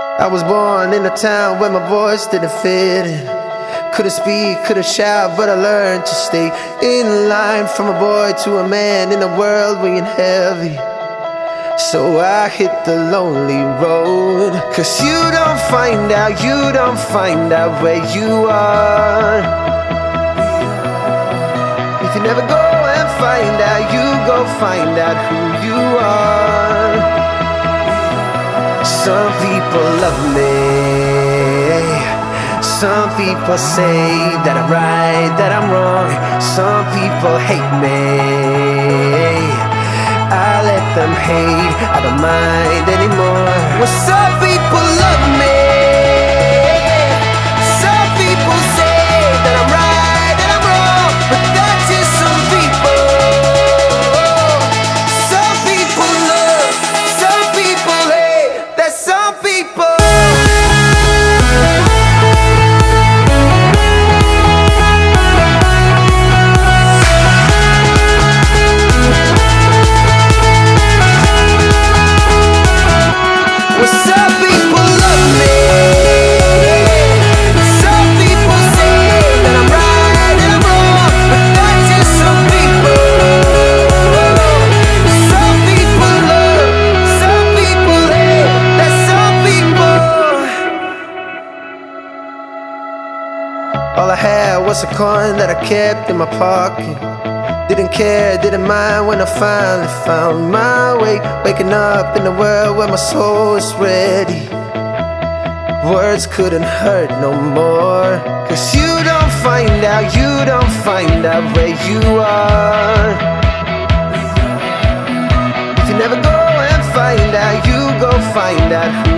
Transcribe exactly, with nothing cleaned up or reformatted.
I was born in a town where my voice didn't fit in. Couldn't speak, couldn't shout, but I learned to stay in line. From a boy to a man in a world weighing heavy, so I hit the lonely road. Cause you don't find out, you don't find out where you are if you never go and find out. You go find out who you are. Some people love me, some people say that I'm right, that I'm wrong. Some people hate me, I let them hate, I don't mind anymore. Well, some people love me, some people say that I'm right and I'm wrong, but that's just some people. Some people love, some people hate, that's some people. All I had was a coin that I kept in my pocket. Didn't care, didn't mind when I finally found my way. Waking up in a world where my soul is ready. Words couldn't hurt no more. Cause you don't find out, you don't find out where you are if you never go and find out. You go find out who